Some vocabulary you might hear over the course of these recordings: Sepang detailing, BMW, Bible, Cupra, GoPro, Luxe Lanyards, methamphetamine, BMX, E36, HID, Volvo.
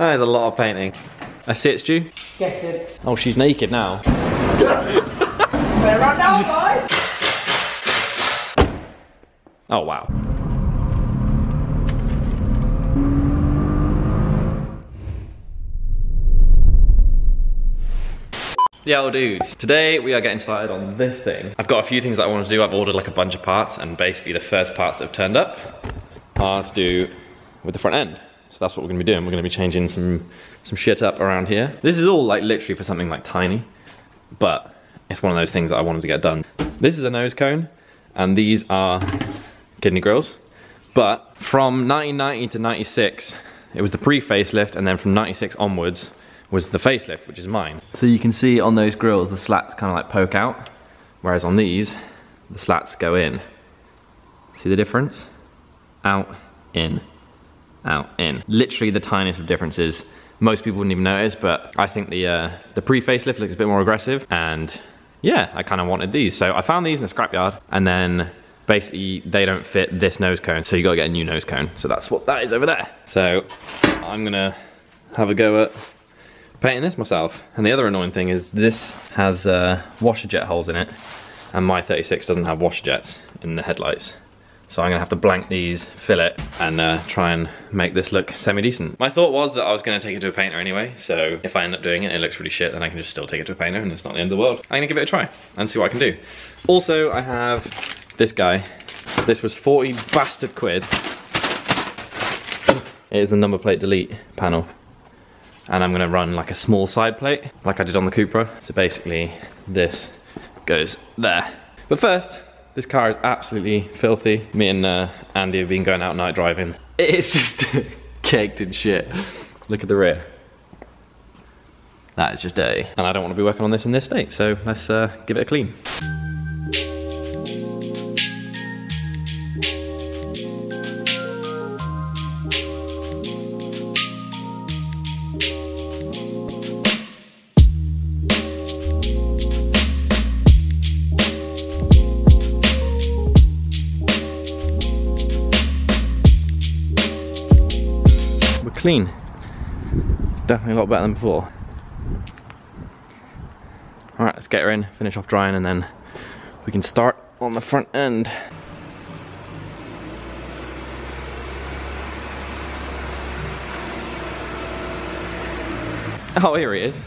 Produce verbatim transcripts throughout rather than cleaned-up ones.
That is a lot of painting. I see it, Stu. Get it. Oh, she's naked now. Better run now, guys. Oh, wow. Yo dude, today we are getting started on this thing. I've got a few things that I want to do. I've ordered like a bunch of parts, and basically the first parts that have turned up are to do with the front end. So that's what we're gonna be doing. We're gonna be changing some some shit up around here. This is all like literally for something like tiny, but it's one of those things that I wanted to get done. This is a nose cone, and these are kidney grills. But from nineteen ninety to ninety-six, it was the pre-facelift, and then from ninety-six onwards was the facelift, which is mine. So you can see on those grills, the slats kind of like poke out, whereas on these, the slats go in. See the difference? Out, in, out, in. Literally the tiniest of differences. Most people wouldn't even notice, but I think the uh, the pre-facelift looks a bit more aggressive, and yeah, I kind of wanted these. So I found these in a scrapyard, and then basically they don't fit this nose cone, so you gotta get a new nose cone. So that's what that is over there. So I'm gonna have a go at painting this myself. And the other annoying thing is this has uh, washer jet holes in it, and my thirty-six doesn't have washer jets in the headlights. So I'm gonna have to blank these, fill it, and uh, try and make this look semi-decent. My thought was that I was gonna take it to a painter anyway, so if I end up doing it and it looks really shit, then I can just still take it to a painter and it's not the end of the world. I'm gonna give it a try and see what I can do. Also, I have this guy. This was forty bastard quid. It is the number plate delete panel. And I'm gonna run like a small side plate, like I did on the Cupra. So basically, this goes there. But first, this car is absolutely filthy. Me and uh, Andy have been going out night driving. It's just caked in shit. Look at the rear. That is just dirty. And I don't wanna be working on this in this state, so let's uh, give it a clean. Clean. Definitely a lot better than before. Alright, let's get her in, finish off drying, and then we can start on the front end. Oh, here he is.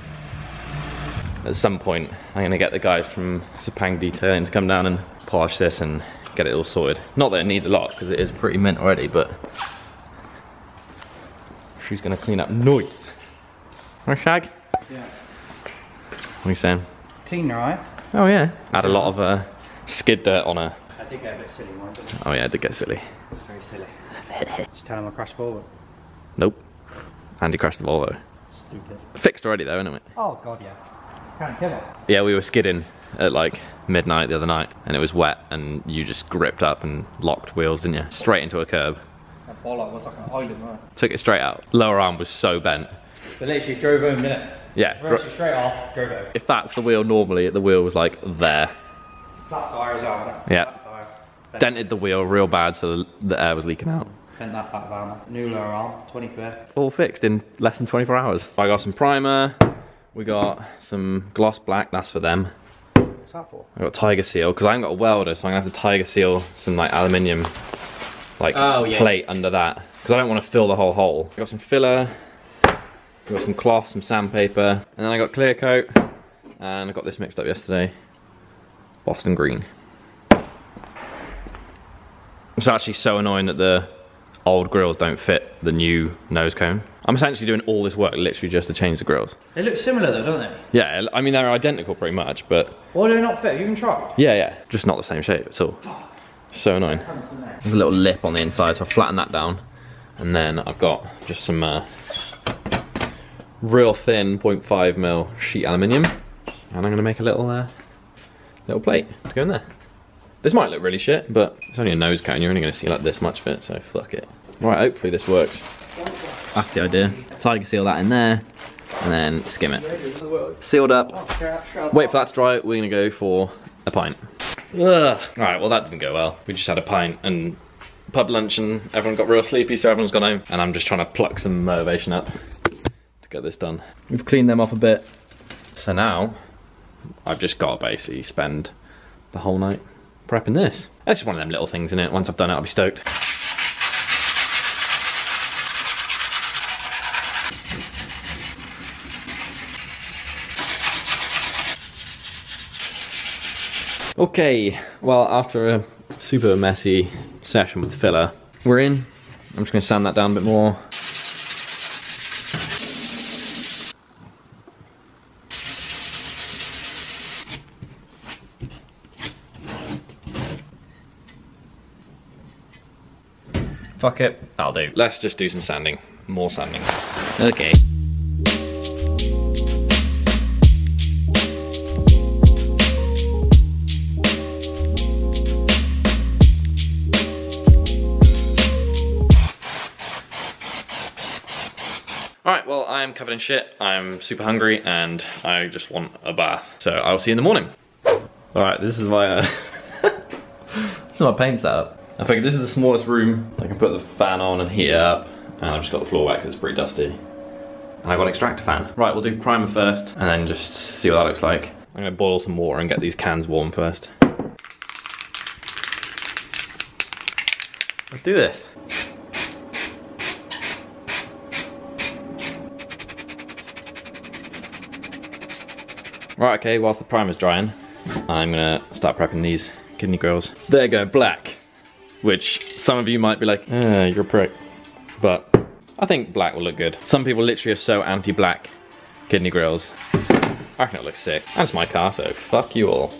At some point, I'm gonna get the guys from Sepang Detailing to come down and polish this and get it all sorted. Not that it needs a lot, because it is pretty mint already, but she's gonna clean up noise. Right, Shag? Yeah. What are you saying? Clean, right? Oh, yeah. Had a lot of uh, skid dirt on her. I did get a bit silly, one. Oh, yeah, I did get silly. It's very silly. Did you tell him I crashed the Volvo? Nope. Andy crashed the Volvo. Stupid. Fixed already, though, isn't it? Oh, God, yeah. Can't kill it. Yeah, we were skidding at like midnight the other night, and it was wet, and you just gripped up and locked wheels, didn't you? Straight into a curb. That bollock was like an island, right? Took it straight out. Lower arm was so bent. But literally drove home, didn't it? Yeah. Reversed it straight off, drove home. If that's the wheel normally, the wheel was like there. Flat tire as well. Yeah. Flat tire. Bent. Dented the wheel real bad, so the, the air was leaking out. Bent that back down. New lower arm, twenty quid. All fixed in less than twenty-four hours. I got some primer. We got some gloss black, that's for them. What's that for? I got tiger seal, because I haven't got a welder, so I'm gonna have to tiger seal some like aluminium. Like oh, yeah. Plate under that, because I don't want to fill the whole hole. I got some filler, I got some cloth, some sandpaper, and then I got clear coat, and I got this mixed up yesterday, Boston green. It's actually so annoying that the old grills don't fit the new nose cone. I'm essentially doing all this work literally just to change the grills. They look similar though, don't they? Yeah, I mean they're identical pretty much, but why do they not fit? You can try. Yeah, yeah, just not the same shape at all. So annoying. There's a little lip on the inside, so I've flattened that down. And then I've got just some uh, real thin point five mil sheet aluminium. And I'm gonna make a little uh, little plate to go in there. This might look really shit, but it's only a nose cone. You're only gonna see like this much of it, so fuck it. Right, hopefully this works. That's the idea. Tiger seal that in there, and then skim it. Sealed up. Wait for that to dry, we're gonna go for a pint. Ugh. All right, well that didn't go well. We just had a pint and pub lunch and everyone got real sleepy, so everyone's gone home. And I'm just trying to pluck some motivation up. get this done. We've cleaned them up a bit. So now I've just got to basically spend the whole night prepping this. It's just one of them little things, innit? Once I've done it, I'll be stoked. Okay, well, after a super messy session with filler, we're in. I'm just gonna sand that down a bit more. Fuck it, that'll do. Let's just do some sanding, more sanding. Okay. Alright, well, I am covered in shit, I'm super hungry, and I just want a bath. So I'll see you in the morning. Alright, this is my uh, this is my paint setup. I figured this is the smallest room. I can put the fan on and heat it up, and I've just got the floor wet because it's pretty dusty. And I've got an extractor fan. Right, we'll do primer first, and then just see what that looks like. I'm gonna boil some water and get these cans warm first. Let's do this. Right, okay, whilst the primer's drying, I'm gonna start prepping these kidney grills. They're going black, which some of you might be like, eh, you're a prick. But I think black will look good. Some people literally are so anti-black kidney grills. I reckon it looks sick. That's my car, so fuck you all.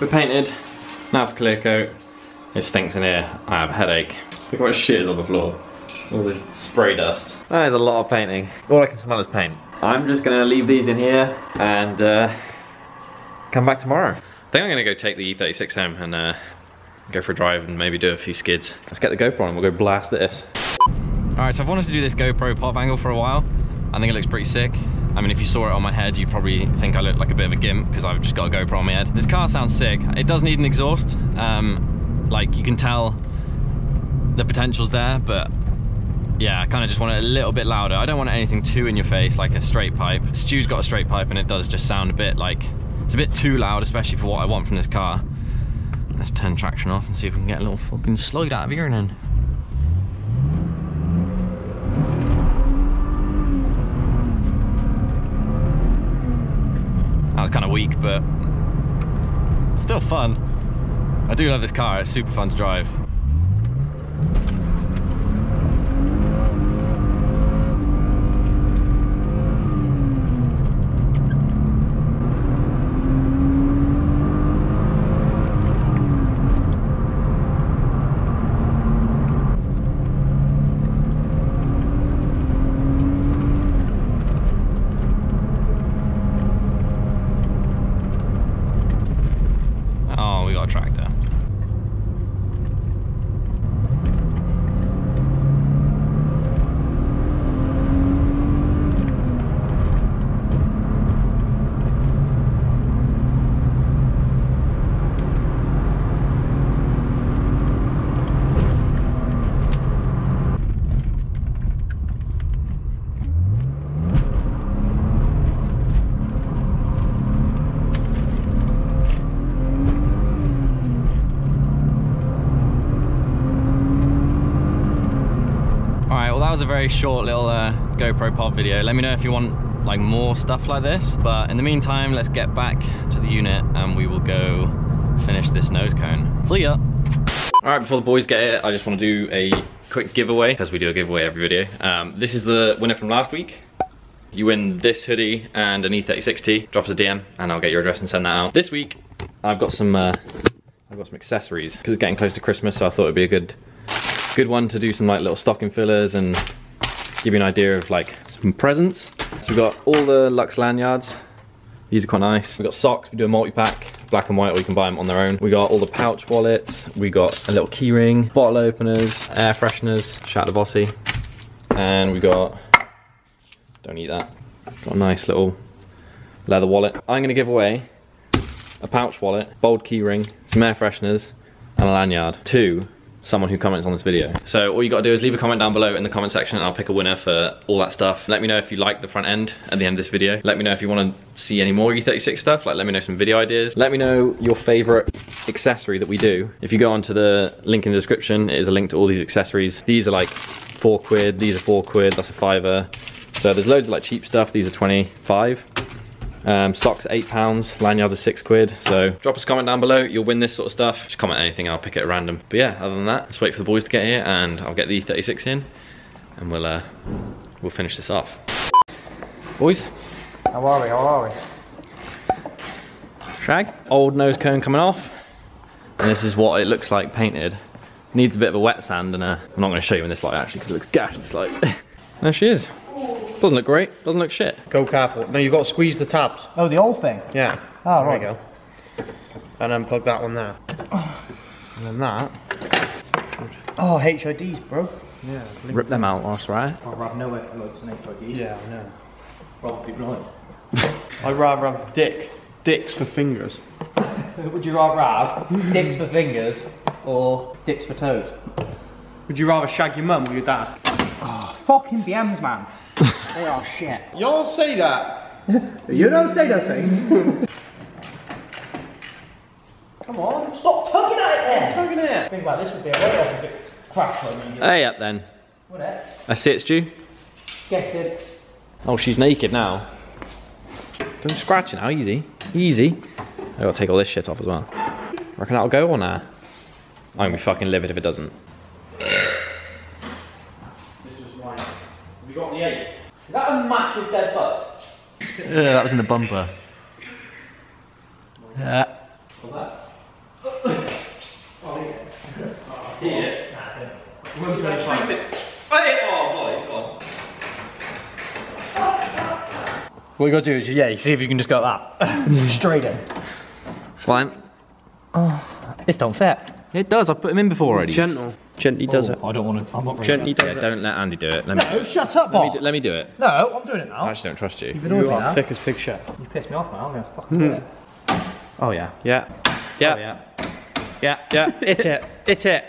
We're painted, now for clear coat. It stinks in here, I have a headache. Look what shit is on the floor. All this spray dust. That is a lot of painting. All I can smell is paint. I'm just gonna leave these in here and uh, come back tomorrow. I think I'm gonna go take the E thirty-six home and uh, go for a drive and maybe do a few skids. Let's get the GoPro on, we'll go blast this. All right, so I've wanted to do this GoPro pop angle for a while. I think it looks pretty sick. I mean, if you saw it on my head, you'd probably think I look like a bit of a gimp because I've just got a GoPro on my head. This car sounds sick. It does need an exhaust. Um, like, you can tell the potential's there, but yeah, I kind of just want it a little bit louder. I don't want anything too in your face, like a straight pipe. Stu's got a straight pipe, and it does just sound a bit like, it's a bit too loud, especially for what I want from this car. Let's turn traction off and see if we can get a little fucking slide out of here and then. That was kind of weak, but it's still fun. I do love this car, it's super fun to drive. A very short little uh, GoPro pop video. Let me know if you want like more stuff like this, but in the meantime let's get back to the unit and we will go finish this nose cone. See ya. All right, before the boys get it, I just want to do a quick giveaway because we do a giveaway every video. Um, this is the winner from last week. You win this hoodie and an E thirty-six T. Drop us a D M and I'll get your address and send that out. This week I've got some uh, I've got some accessories because it's getting close to Christmas, so I thought it'd be a good Good one to do some like little stocking fillers and give you an idea of like some presents. So we've got all the Luxe Lanyards. These are quite nice. We've got socks, we do a multi-pack, black and white, or you can buy them on their own. We got all the pouch wallets, we got a little key ring, bottle openers, air fresheners, shout to Bossy. And we got, don't eat that, got a nice little leather wallet. I'm gonna give away a pouch wallet, bold key ring, some air fresheners, and a lanyard to someone who comments on this video. So all you gotta do is leave a comment down below in the comment section and I'll pick a winner for all that stuff. Let me know if you like the front end at the end of this video. Let me know if you wanna see any more E thirty-six stuff, like let me know some video ideas. Let me know your favorite accessory that we do. If you go onto the link in the description, it is a link to all these accessories. These are like four quid, these are four quid, that's a fiver. So there's loads of like cheap stuff, these are twenty-five. Um, socks eight pounds, lanyards are six quid, so drop us a comment down below, you'll win this sort of stuff. Just comment anything, I'll pick it at random. But yeah, other than that, let's wait for the boys to get here and I'll get the E thirty-six in and we'll uh, we'll finish this off. Boys? How are we, how are we? Shag, old nose cone coming off. And this is what it looks like painted. Needs a bit of a wet sand and a... I'm not going to show you in this light actually because it looks gashed. It's like... There she is. Doesn't look great, doesn't look shit. Go careful. No, you've got to squeeze the tabs. Oh, the old thing? Yeah. Oh, right. There you go. And then plug that one there. And then that. Should... Oh, H I Ds, bro. Yeah. Rip them out, that's right. I'd rather know where plugs and H I Ds. Yeah, I know. Rather be blind. I'd rather have dick. Dicks for fingers. Would you rather have dicks for fingers or dicks for toes? Would you rather shag your mum or your dad? Oh, fucking B Ms, man. They are shit. Y'all say that. You don't say those things. Come on, stop tugging at it then. Stop tugging at it. Think about this would be a way off if it crashed on me. Hey up then. What it? That's it, Stu. Get it. Oh, she's naked now. Don't scratch it now, easy. Easy. I gotta take all this shit off as well. Reckon that'll go or nah? I'm gonna be fucking livid if it doesn't. Is that a massive dead bug? Yeah, that was in the bumper. Yeah. What you gotta do is, yeah, you see if you can just go like that. Straight in. Fine. Oh, this don't fit. It does, I've put him in before already. Gentle. Gently does oh, it. I don't want to. I'm not Gently does yeah, it. Don't let Andy do it. Let no, me, shut up, Bob. Let me, do, let me do it. No, I'm doing it now. I actually don't trust you. You've been you are now. Thick as pig shit. You pissed me off now. I'm going to fucking mm. do it. Oh, yeah. Yeah. Yeah. Oh, yeah. Yeah. Yeah. It's it. It's it.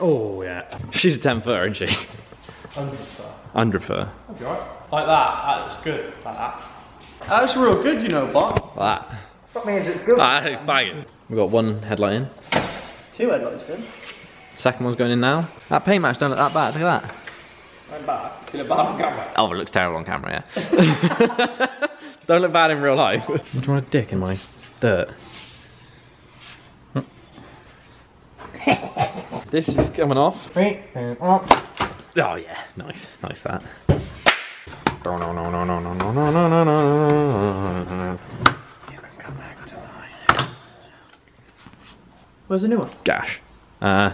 Oh, yeah. She's a ten fur, isn't she? one hundred fur. one hundred fur. That'd be all right. Like that. That looks good. Like that. That looks real good, you know, Bob. Like that. That means it's good. Like that. It's banging. We've got one headlight in. Two headlights in. Second one's going in now. That paint match don't look that bad, look at that. I'm bad. It's in a bad on camera. Oh, it looks terrible on camera, yeah. Don't look bad in real life. I'm trying to dick in my dirt. This is coming off. Oh yeah, nice, nice that. No, no, no, no, no, no, no, no, no, no, no. You can come back tonight. Where's the new one? Gash. Uh,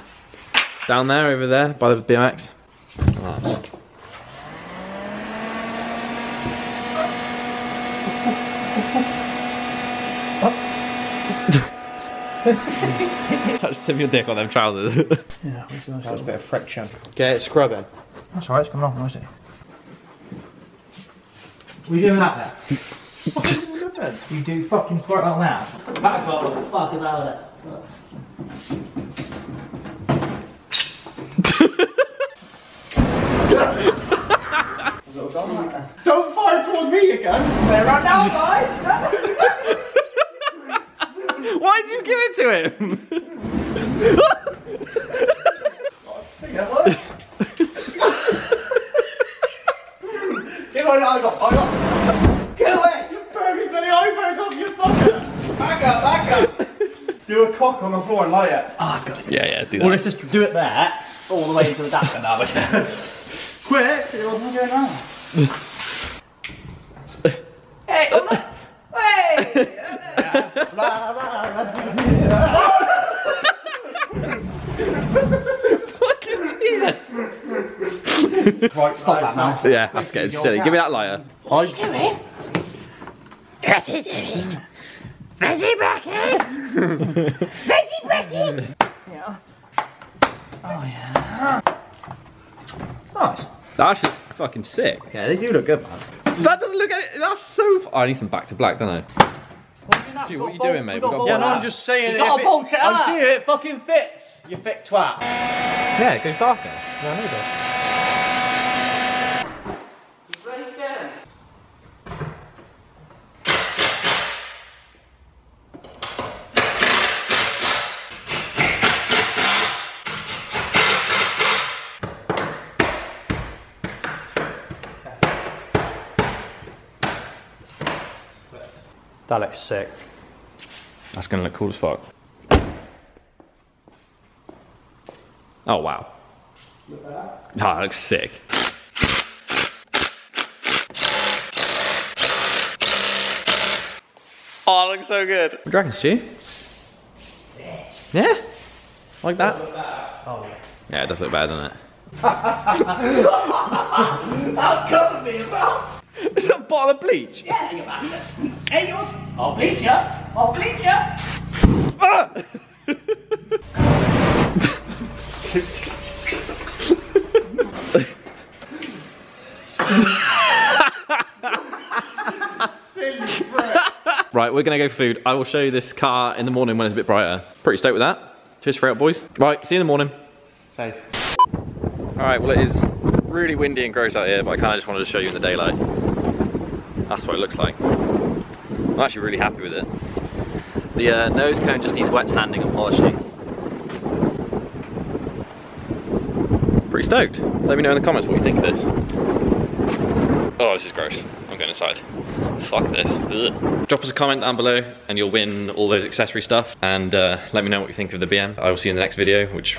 Down there, over there, by the B M X. Oh. Touch the tip of your dick on them trousers. Yeah, that was a bit of friction. Get it scrubbing. That's alright, it's coming off, isn't it? What are you doing that there? What are you doing? You do fucking squirt on that. Back up, what the fuck is out of it? Don't fire towards me again! They're right now, guys! Why did you give it to him? Get on it, I got, I got. Get away! You burned me bloody eyebrows off, you fucker! Back up, back up! Do a cock on the floor and light it. Ah, oh, it's got it. Yeah, yeah, do that. Well, let's just do it there, all the way into the dapper now, but quick! It wasn't going on. Hey! Oh no! Hey! Fucking Jesus! Right, stop that mouth. Yeah, that's getting silly. Give me that lighter. What are you doing? What is it? Veggie bracket! Veggie bracket! Yeah. Oh yeah. Nice. That's just fucking sick. Yeah, they do look good, man. That doesn't look at it. That's so. F oh, I need some back to black, don't I? Well, Gee, what are you bolt, doing, mate? We got we got yeah, no, I'm just saying. We got it, a bolt it I'm seeing it fucking fits. You thick twat. Yeah, it goes darker. No, it does. That looks sick. That's gonna look cool as fuck. Oh wow. Look at that. Oh, that looks sick. Oh, that looks so good. What do you reckon, Stu? Yeah. Yeah? Like that? Oh, yeah. Yeah, it does look bad, doesn't it? That covered me as well. Is that a bottle of bleach? Yeah, you bastards. Hey, yours. I'll bleach you. I'll bleach you. Ah! Right, we're going to go for food. I will show you this car in the morning when it's a bit brighter. Pretty stoked with that. Cheers for out, boys. Right, see you in the morning. Safe. All right, well, it is really windy and gross out here, but I kind of just wanted to show you in the daylight. That's what it looks like. I'm actually really happy with it. The uh, nose cone just needs wet sanding and polishing. Pretty stoked. Let me know in the comments what you think of this. Oh, this is gross. I'm going inside. Fuck this. Ugh. Drop us a comment down below and you'll win all those accessory stuff. And uh, let me know what you think of the B M. I will see you in the next video, which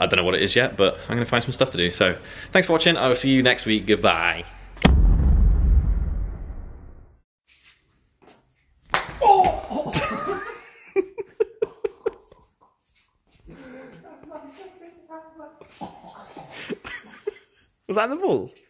I don't know what it is yet, but I'm gonna find some stuff to do. So thanks for watching. I will see you next week. Goodbye. Oh! Was that in the balls?